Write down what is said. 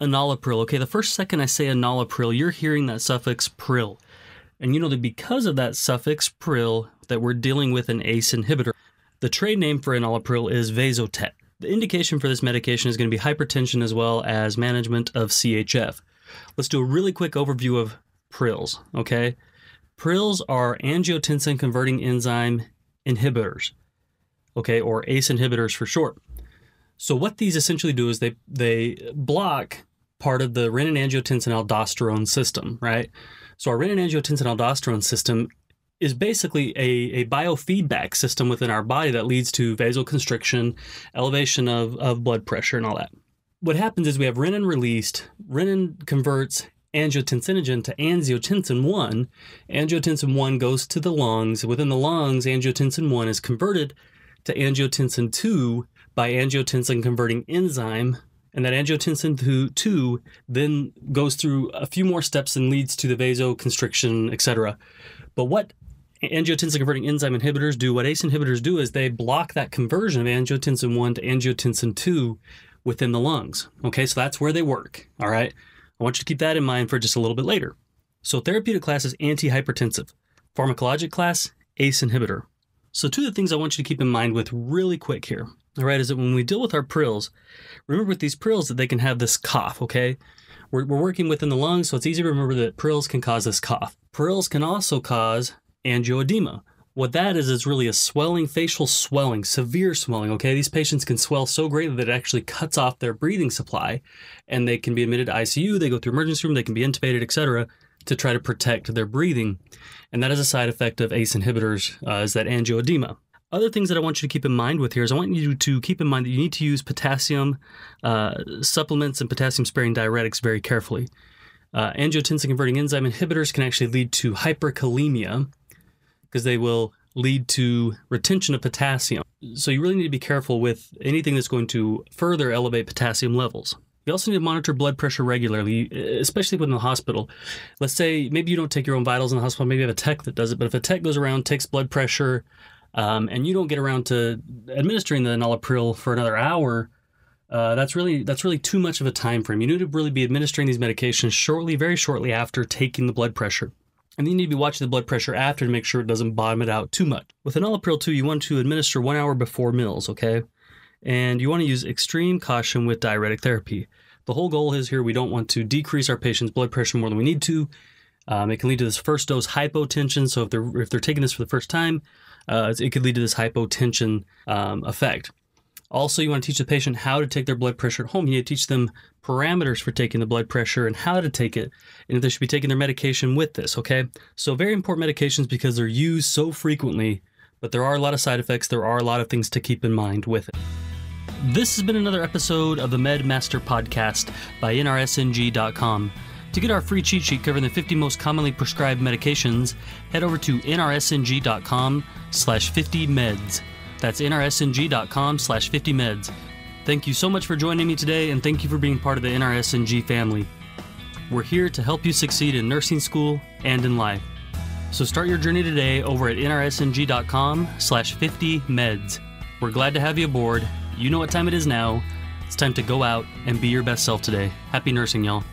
Enalapril. Okay, the first second I say enalapril, you're hearing that suffix pril. And you know that because of that suffix pril that we're dealing with an ACE inhibitor. The trade name for enalapril is Vasotec. The indication for this medication is going to be hypertension as well as management of CHF. Let's do a really quick overview of prils, okay? Prils are angiotensin converting enzyme inhibitors, okay, or ACE inhibitors for short. So what these essentially do is they block part of the renin-angiotensin-aldosterone system, right? So our renin-angiotensin-aldosterone system is basically a biofeedback system within our body that leads to vasoconstriction, elevation of blood pressure and all that. What happens is we have renin released, renin converts angiotensinogen to angiotensin-1. Angiotensin-1 goes to the lungs. Within the lungs, angiotensin-1 is converted to angiotensin-2 by angiotensin converting enzyme, and that angiotensin-2 then goes through a few more steps and leads to the vasoconstriction, etc. But what angiotensin converting enzyme inhibitors do, what ACE inhibitors do, is they block that conversion of angiotensin-1 to angiotensin-2 within the lungs. Okay, so that's where they work. All right, I want you to keep that in mind for just a little bit later. So therapeutic class is antihypertensive. Pharmacologic class, ACE inhibitor. So two of the things I want you to keep in mind with really quick here, all right, is that when we deal with our prils, remember with these prils that they can have this cough, okay? We're working within the lungs, so it's easy to remember that prils can cause this cough. Prils can also cause angioedema. What that is really a swelling, facial swelling, severe swelling, okay? These patients can swell so greatly that it actually cuts off their breathing supply, and they can be admitted to ICU, they go through emergency room, they can be intubated, etc., to try to protect their breathing. And that is a side effect of ACE inhibitors, is that angioedema. Other things that I want you to keep in mind with here is I want you to keep in mind that you need to use potassium supplements and potassium-sparing diuretics very carefully. Angiotensin-converting enzyme inhibitors can actually lead to hyperkalemia because they will lead to retention of potassium. So you really need to be careful with anything that's going to further elevate potassium levels. You also need to monitor blood pressure regularly, especially within the hospital. Let's say maybe you don't take your own vitals in the hospital, maybe you have a tech that does it, but if a tech goes around, takes blood pressure, and you don't get around to administering the enalapril for another hour, that's really too much of a time frame. You need to really be administering these medications shortly, very shortly after taking the blood pressure. And you need to be watching the blood pressure after to make sure it doesn't bottom it out too much. With enalapril too, you want to administer 1 hour before meals, okay? And you want to use extreme caution with diuretic therapy. The whole goal is here, we don't want to decrease our patient's blood pressure more than we need to. It can lead to this first dose hypotension. So if they're taking this for the first time, it could lead to this hypotension effect. Also, you want to teach the patient how to take their blood pressure at home. You need to teach them parameters for taking the blood pressure and how to take it, and if they should be taking their medication with this, okay? So very important medications because they're used so frequently, but there are a lot of side effects. There are a lot of things to keep in mind with it. This has been another episode of the MedMaster Podcast by NRSNG.com. To get our free cheat sheet covering the 50 most commonly prescribed medications, head over to NRSNG.com/50meds. That's NRSNG.com/50meds. Thank you so much for joining me today, and thank you for being part of the NRSNG family. We're here to help you succeed in nursing school and in life. So start your journey today over at NRSNG.com/50meds. We're glad to have you aboard. You know what time it is now. It's time to go out and be your best self today. Happy nursing, y'all.